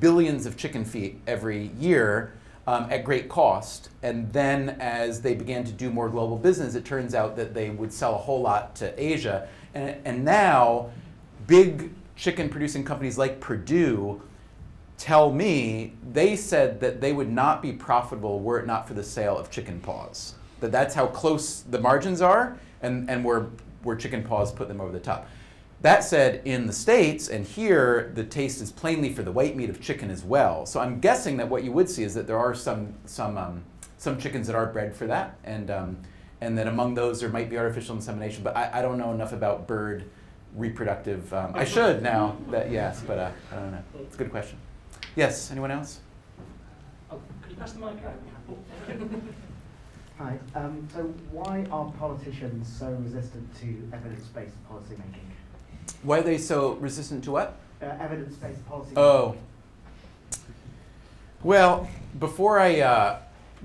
billions of chicken feet every year um, at great cost. And then as they began to do more global business, it turns out that they would sell a whole lot to Asia. And, and now, big chicken-producing companies like Purdue tell me they said that they would not be profitable were it not for the sale of chicken paws. That that's how close the margins are, and, and where, where chicken paws put them over the top. That said, in the States and here, the taste is plainly for the white meat of chicken as well. So I'm guessing that what you would see is that there are some, some, um, some chickens that are bred for that, and, um, and that among those there might be artificial insemination, but I, I don't know enough about bird reproductive. Um, I should now, that yes, but uh, I don't know. It's a good question. Yes, anyone else? Oh, could you pass the mic? Hi, um, so why are politicians so resistant to evidence-based policymaking? Why are they so resistant to what? Uh, evidence-based policy. Oh. Well, before I uh,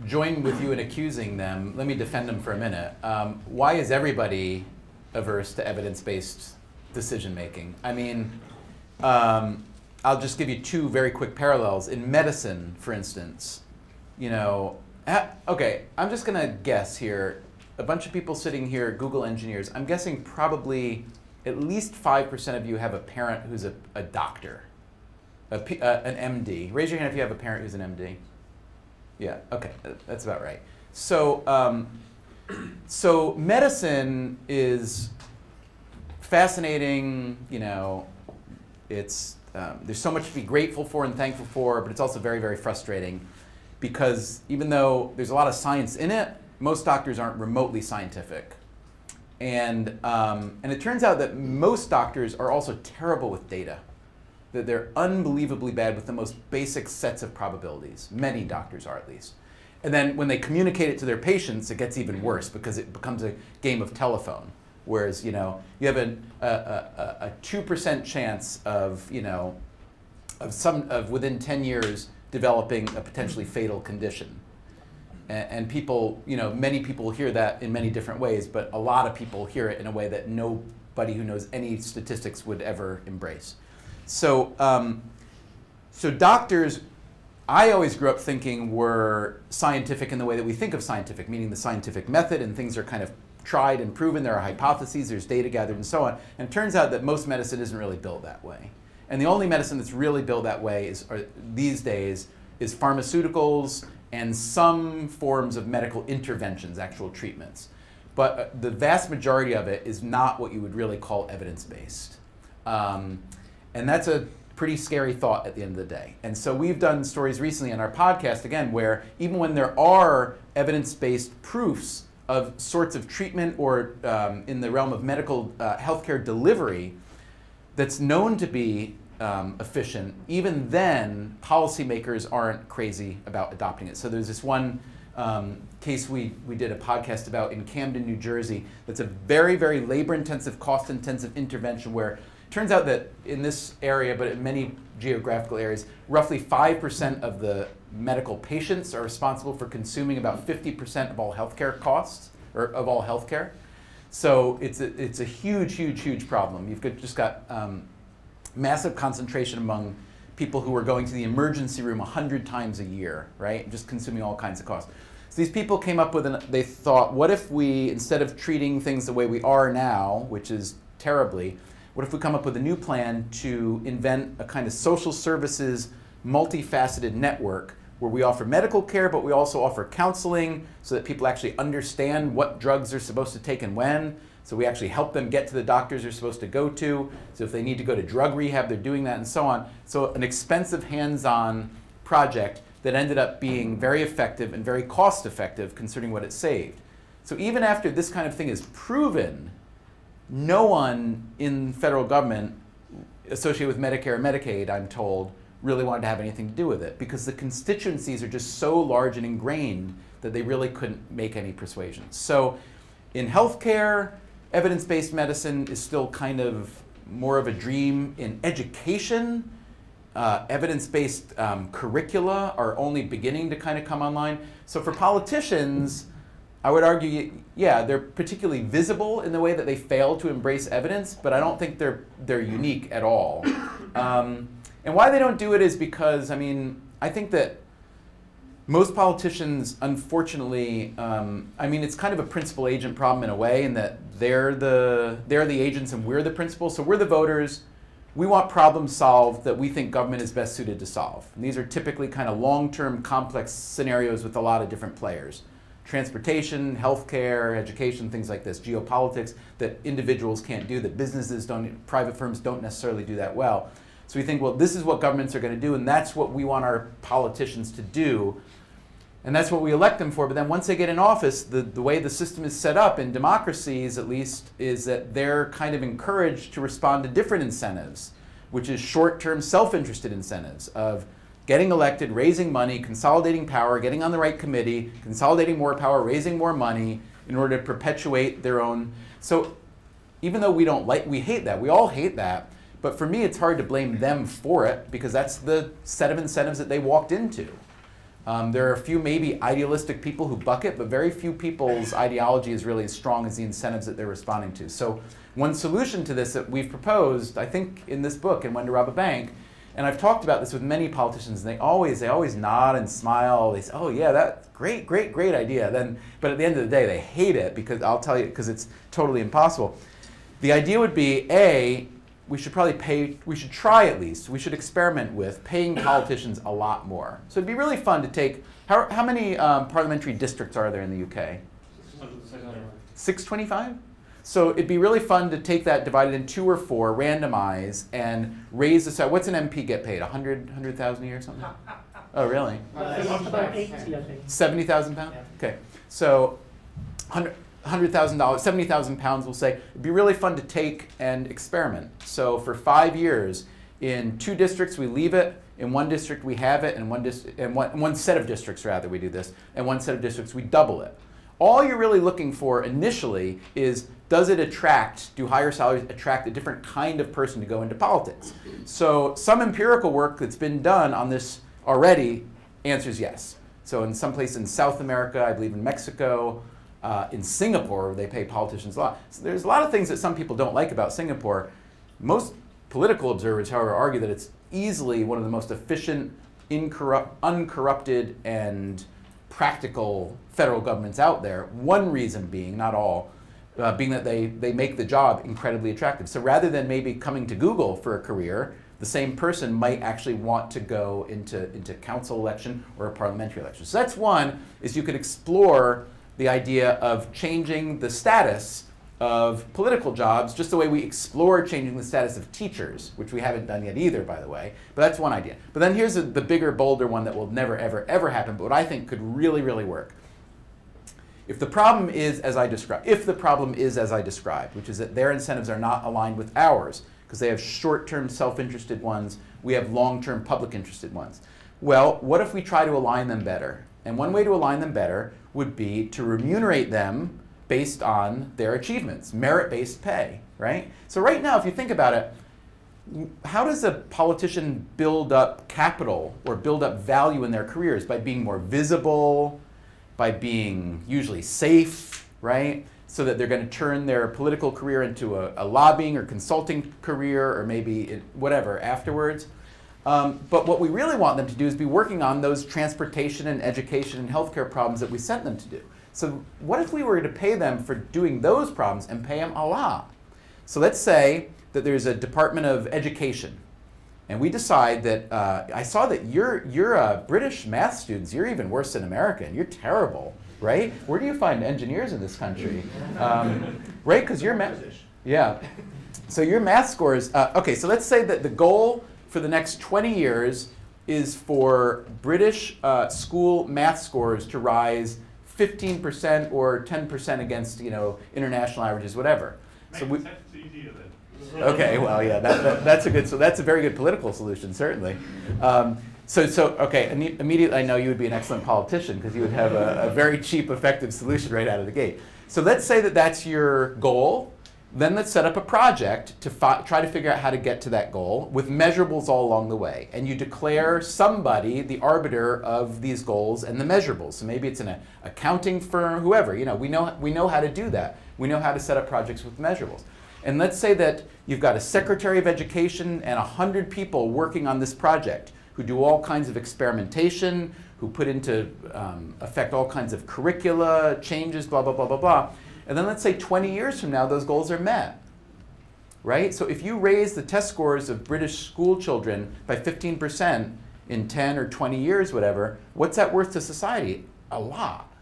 join with you in accusing them, let me defend them for a minute. Um, why is everybody averse to evidence-based decision-making? I mean, um, I'll just give you two very quick parallels. In medicine, for instance, you know, okay, I'm just going to guess here. A bunch of people sitting here, Google engineers, I'm guessing probably at least five percent of you have a parent who's a, a doctor, a P, uh, an M D. Raise your hand if you have a parent who's an M D. Yeah, okay, that's about right. So, um, so medicine is fascinating, you know, it's... Um, there's so much to be grateful for and thankful for, but it's also very, very frustrating because even though there's a lot of science in it, most doctors aren't remotely scientific. And, um, and it turns out that most doctors are also terrible with data, that they're unbelievably bad with the most basic sets of probabilities. Many doctors are, at least. And then when they communicate it to their patients, it gets even worse because it becomes a game of telephone. Whereas, you know, you have a a two percent chance of, you know, of some of within ten years developing a potentially fatal condition, and, and people, you know, many people hear that in many different ways, but a lot of people hear it in a way that nobody who knows any statistics would ever embrace. So, um, so doctors, I always grew up thinking were scientific in the way that we think of scientific, meaning the scientific method, and things are kind of tried and proven, there are hypotheses, there's data gathered and so on, and it turns out that most medicine isn't really built that way. And the only medicine that's really built that way is, are, these days is pharmaceuticals and some forms of medical interventions, actual treatments. But uh, the vast majority of it is not what you would really call evidence-based. Um, and that's a pretty scary thought at the end of the day. And so we've done stories recently on our podcast, again, where even when there are evidence-based proofs of sorts of treatment or um, in the realm of medical uh, healthcare delivery that's known to be um, efficient, even then policymakers aren't crazy about adopting it. So there's this one um, case we, we did a podcast about in Camden, New Jersey, that's a very, very labor-intensive, cost-intensive intervention where it turns out that in this area, but in many geographical areas, roughly five percent of the medical patients are responsible for consuming about fifty percent of all healthcare costs, or of all healthcare. So it's a, it's a huge, huge, huge problem. You've got, just got um, massive concentration among people who are going to the emergency room a hundred times a year, right? Just consuming all kinds of costs. So these people came up with, an, they thought, what if we, instead of treating things the way we are now, which is terribly, what if we come up with a new plan to invent a kind of social services multifaceted network where we offer medical care, but we also offer counseling so that people actually understand what drugs they're supposed to take and when. So we actually help them get to the doctors they're supposed to go to. So if they need to go to drug rehab, they're doing that and so on. So an expensive hands-on project that ended up being very effective and very cost-effective considering what it saved. So even after this kind of thing is proven, no one in federal government associated with Medicare or Medicaid, I'm told, really wanted to have anything to do with it because the constituencies are just so large and ingrained that they really couldn't make any persuasion. So in healthcare, evidence-based medicine is still kind of more of a dream. In education, Uh, evidence-based um, curricula are only beginning to kind of come online. So for politicians, I would argue, yeah, they're particularly visible in the way that they fail to embrace evidence, but I don't think they're, they're unique at all. Um, and why they don't do it is because, I mean, I think that most politicians, unfortunately, um, I mean, it's kind of a principal agent problem in a way, in that they're the, they're the agents and we're the principals, so we're the voters. We want problems solved that we think government is best suited to solve. And these are typically kind of long-term complex scenarios with a lot of different players. Transportation, healthcare, education, things like this, geopolitics that individuals can't do, that businesses don't, private firms don't necessarily do that well. So we think, well, this is what governments are going to do, and that's what we want our politicians to do. And that's what we elect them for. But then once they get in office, the, the way the system is set up in democracies, at least, is that they're kind of encouraged to respond to different incentives, which is short-term self-interested incentives of getting elected, raising money, consolidating power, getting on the right committee, consolidating more power, raising more money in order to perpetuate their own. So even though we don't like, we hate that, we all hate that, but for me it's hard to blame them for it because that's the set of incentives that they walked into. Um, there are a few maybe idealistic people who buck it, but very few people's ideology is really as strong as the incentives that they're responding to. So one solution to this that we've proposed, I think in this book, in When to Rob a Bank, and I've talked about this with many politicians, and they always, they always nod and smile. They say, oh yeah, that's great, great, great idea. Then, but at the end of the day, they hate it, because I'll tell you, because it's totally impossible. The idea would be, A, we should probably pay, we should try at least, we should experiment with paying politicians a lot more. So it'd be really fun to take, how, how many um, parliamentary districts are there in the U K? six twenty-five? So it'd be really fun to take that, divided in two or four, randomize, and raise the side. What's an M P get paid, one hundred thousand a year or something? Oh, really? About eighty, I think. seventy thousand pounds? Okay, so one hundred thousand dollars, seventy thousand pounds, we'll say. It'd be really fun to take and experiment. So for five years, in two districts we leave it, in one district we have it, and one, and one, one set of districts rather we do this, and one set of districts we double it. All you're really looking for initially is, does it attract, do higher salaries attract a different kind of person to go into politics? So some empirical work that's been done on this already answers yes. So in some place in South America, I believe in Mexico, Uh, in Singapore, they pay politicians a lot. So there's a lot of things that some people don't like about Singapore. Most political observers, however, argue that it's easily one of the most efficient, uncorrupted, and practical federal governments out there. One reason being, not all, uh, being that they, they make the job incredibly attractive. So rather than maybe coming to Google for a career, the same person might actually want to go into, into council election or a parliamentary election. So that's one, is you could explore the idea of changing the status of political jobs, just the way we explore changing the status of teachers, which we haven't done yet either, by the way. But that's one idea. But then here's a, the bigger, bolder one that will never, ever, ever happen, but what I think could really, really work. If the problem is as I described, if the problem is as I described, which is that their incentives are not aligned with ours, because they have short-term self-interested ones, we have long-term public-interested ones. Well, what if we try to align them better? And one way to align them better would be to remunerate them based on their achievements, merit-based pay, right? So right now, if you think about it, how does a politician build up capital or build up value in their careers? By being more visible, by being usually safe, right? So that they're going to turn their political career into a, a lobbying or consulting career, or maybe it, whatever afterwards. Um, but what we really want them to do is be working on those transportation and education and healthcare problems that we sent them to do. So what if we were to pay them for doing those problems and pay them a lot? So let's say that there's a Department of Education, and we decide that, uh, I saw that you're, you're uh, British math students, you're even worse than American, you're terrible, right? Where do you find engineers in this country? Um, right, because you're math, yeah. So your math scores, uh, okay, so let's say that the goal for the next twenty years is for British uh, school math scores to rise fifteen percent or ten percent against, you know, international averages, whatever. So we, okay, well, yeah, that, that, that's a good, so that's a very good political solution, certainly. Um, so, so, okay, immediately I know you would be an excellent politician because you would have a, a very cheap, effective solution right out of the gate. So let's say that that's your goal. Then let's set up a project to fi try to figure out how to get to that goal with measurables all along the way. And you declare somebody the arbiter of these goals and the measurables. So maybe it's an accounting firm, whoever. You know, we know, we know how to do that. We know how to set up projects with measurables. And let's say that you've got a secretary of education and one hundred people working on this project who do all kinds of experimentation, who put into um, effect all kinds of curricula, changes, blah, blah, blah, blah, blah. And then let's say twenty years from now, those goals are met, right? So if you raise the test scores of British school children by fifteen percent in ten or twenty years, whatever, what's that worth to society? A lot,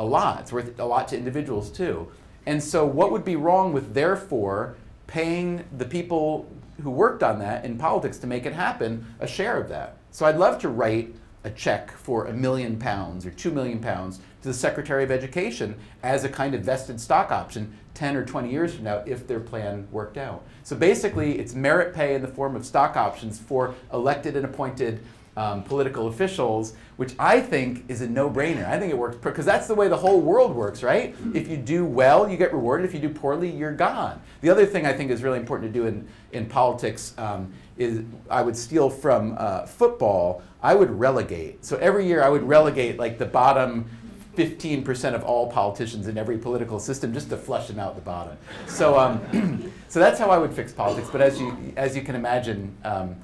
a lot. It's worth a lot to individuals too. And so what would be wrong with therefore paying the people who worked on that in politics to make it happen a share of that? So I'd love to write a check for a million pounds or two million pounds to the Secretary of Education as a kind of vested stock option ten or twenty years from now if their plan worked out. So basically it's merit pay in the form of stock options for elected and appointed um, political officials, which I think is a no-brainer. I think it works, because that's the way the whole world works, right? If you do well, you get rewarded. If you do poorly, you're gone. The other thing I think is really important to do in, in politics um, is I would steal from uh, football. I would relegate. So every year I would relegate like the bottom fifteen percent of all politicians in every political system just to flush them out the bottom. So, um, so that's how I would fix politics. But as you, as you can imagine, um,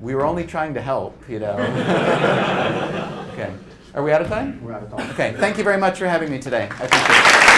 we were only trying to help, you know. Okay. Are we out of time? We're out of time. Okay. Thank you very much for having me today. I appreciate it.